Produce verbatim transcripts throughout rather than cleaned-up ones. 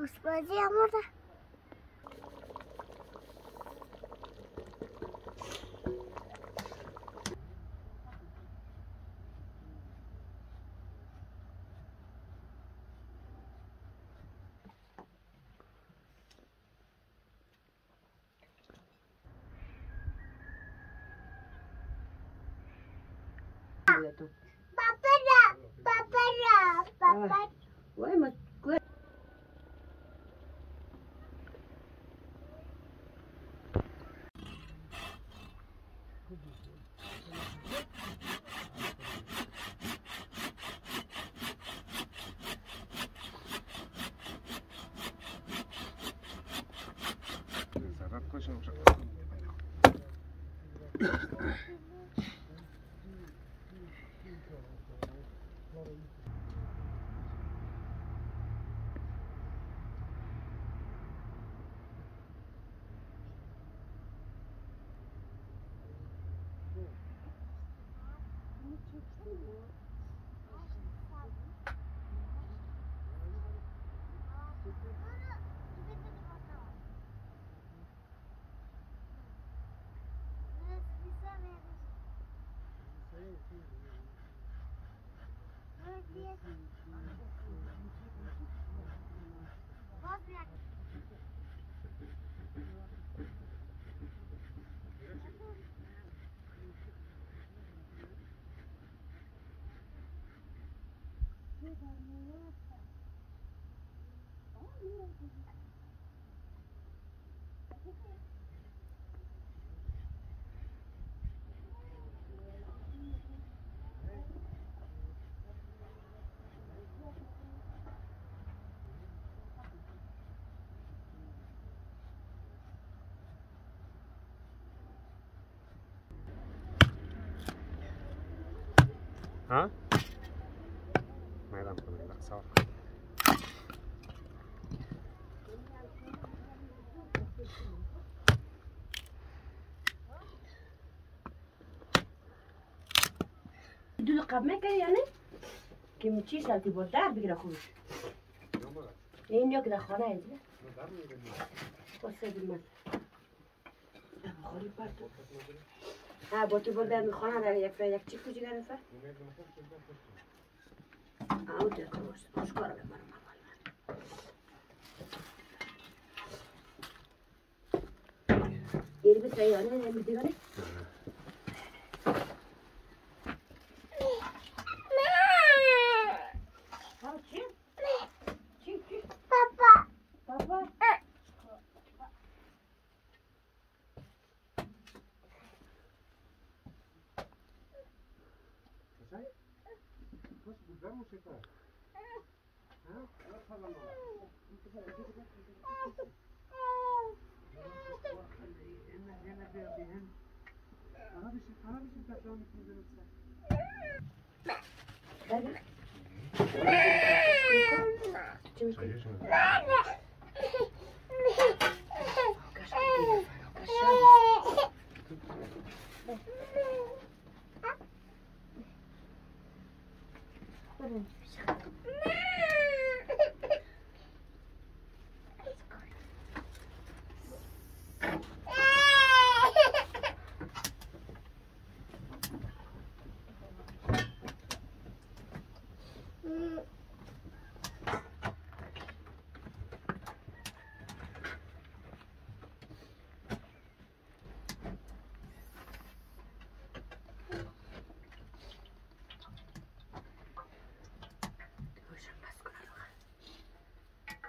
Usmacı yağmurda. Papara, papara, papara. Vay mı? Ha? Meydan koyuyorlar, sağ ol. Dülü kapmak yani? Kimi çiğ saltı bozdar bir rakumuş. Neyin yok da khana edin. Olsa bilmez. Khori parto. Ha, botu buradan bir khana da yapar, yak çiğ kucular yapar. Ha, o da kalır. Hoş kararlar var. Yerimiz sayıyor, ne yerimiz diyor ne?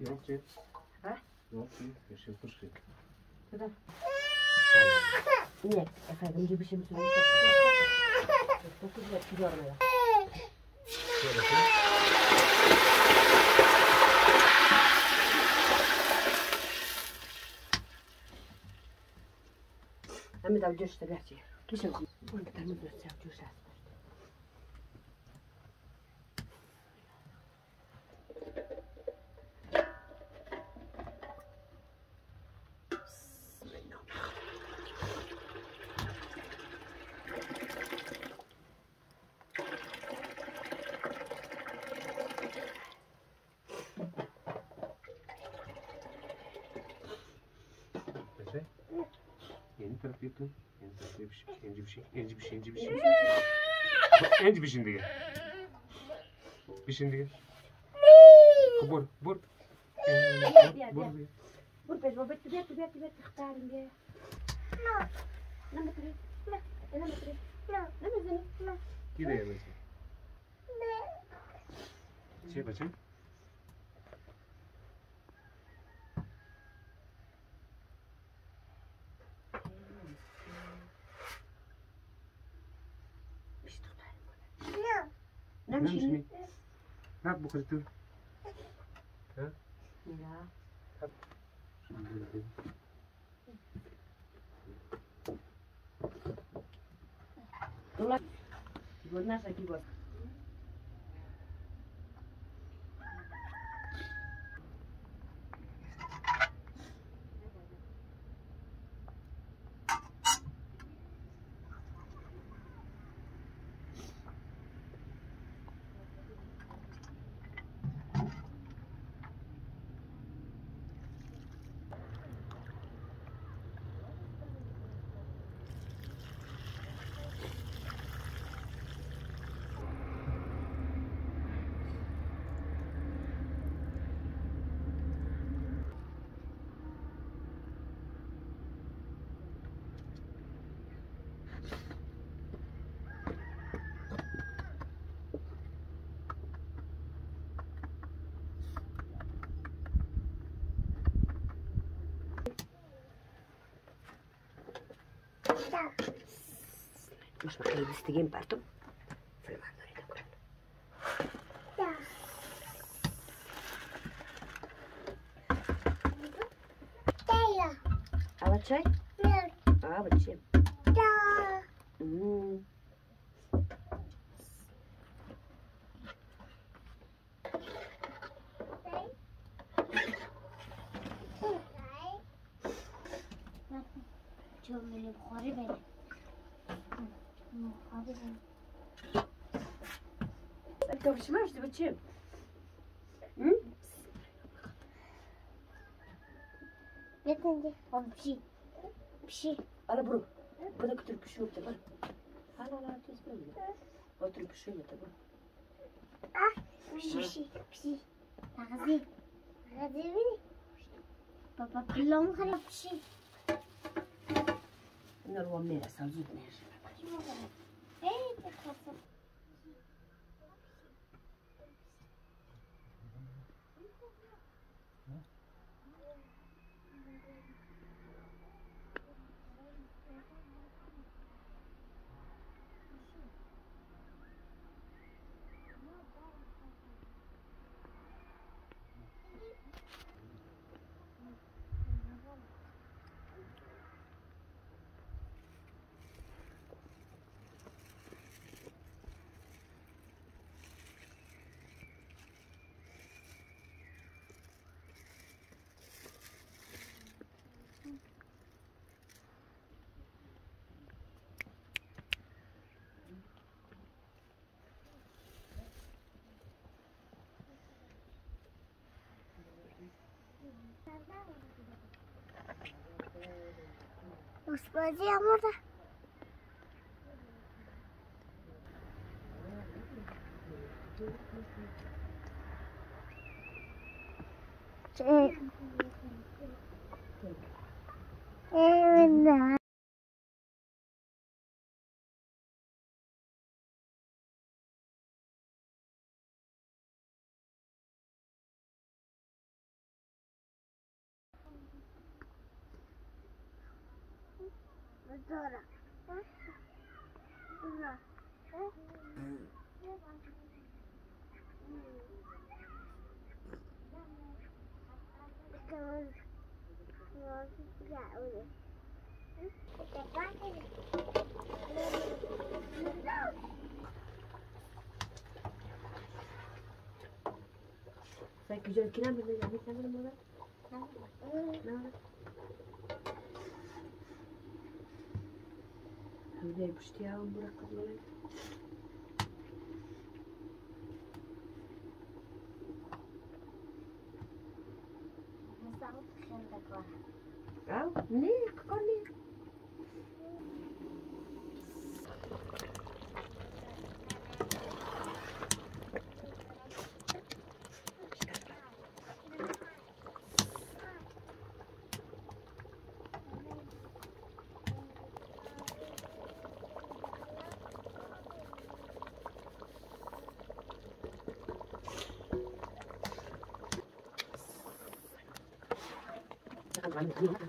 Yok ki. Ha? Yok ki. Bir şey kuşkuyum. Kadar. Niye? Efendim gibi bir şey mi söylüyorsun? Çok güzel. Güzel araya. Şöyle ki. Hem de avcırsın gerçi. Kişim. Bunu tanımıyorsun avcırsın. tarafı yıkın. Enci tarafı yapışık. Enci bir şey. Enci bir şey. Enci bir şey. Enci bir şimdi gel. Bir şimdi gel. Vur. Vur. Vur. Vur beş. Vur beş. Vur beş. Vur beş. Vur beş. Tıktarın gel. No. Nama tırık. No. Nama tırık. No. Nama tırık. No. Gidelim. Ne? Şey bacım. Ne şimdi? Ne yap bu kızı? Ha? Ya. Hadi. Dolar. Bunlar da ki bak. مش مخلي بيستجين برضو في المعدن ده كله. تايا. عاوز شاي؟ لا. عاوز شاي. لا. أمم. شو من البخاري بني؟ Ты обжимаешь, ты почему? Нет, нет, он пши, пши. Арабру, подай который пшил тебя. А на на ты справишься. Вот который пшил тебя. А, пши, пши. Ради, ради види. Папа плом хлеб пши. На ломера садит нежно. Эй, ты хлопок. Господи, амурда. Эвна. Dora. Dora. Sen güzel kiram mı dedin? Ne kadar mı var? Ne var? Burada yapıştı ya, bırakın. Ne sağlık, şimdi de var. Ne? Ne? I'm going to do it.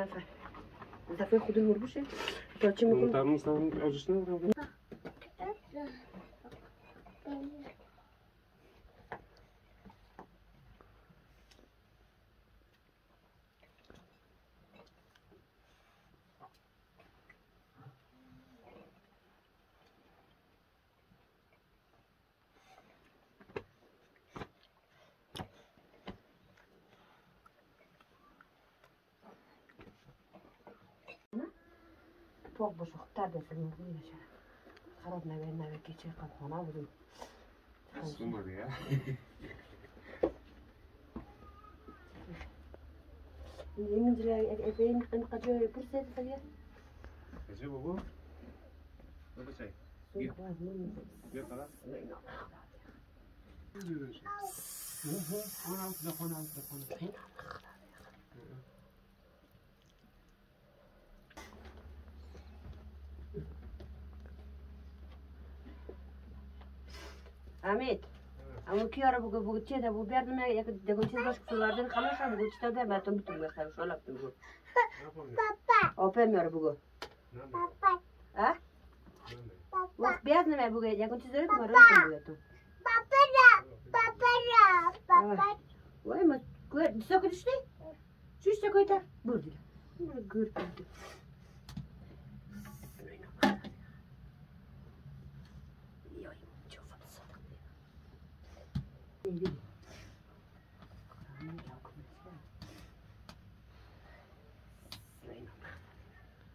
Мафа. Зафай худой мурбуши. Ну там сам ожидал равно. Çok boşlukta da senin bu yaşa. Harap ne ben ne ki çekip ona vurdum. Sunmadı ya. Yemin direği efendim en kaçıyor bursa tabii. Kaçıyor bu. Ne bu şey? Gel. Gel tara. Ona da ona da ona. Ahmet, ama ki ara bu bu çiğde bu bir adamla ya da konuşuyor başka sulardan kamışa bu çiğde de ben tam bitirmek istiyorum şu laptop bu. Papa. Opemiyor bu. Papa. Ha? Bak bir adamla bu ya konuşuyor bu arada tam bu. Papa ya, papa ya, papa. Vay mı? Çok güçlü. Şu işte koyta. Burada. Burada gürültü.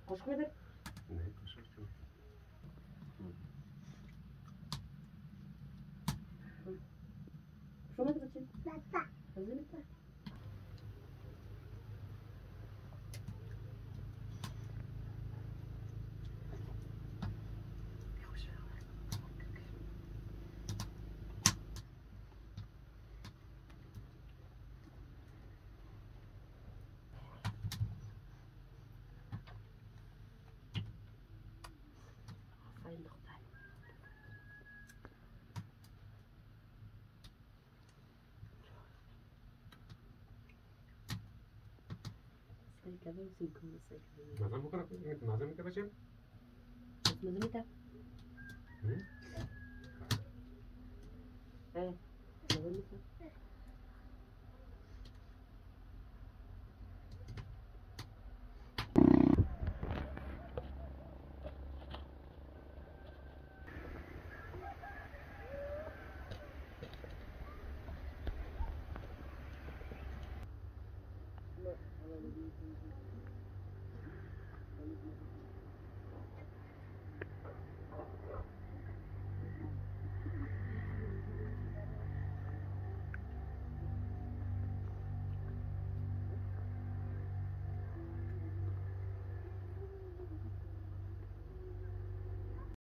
Koş koydur. Ne koşar ki? Şuna da bakayım. Baba. Hazır mısın? Назад bu kadar, nazar mı kapacağım? Nazar mı da? Hı? Evet, nazar mı da? Thank you.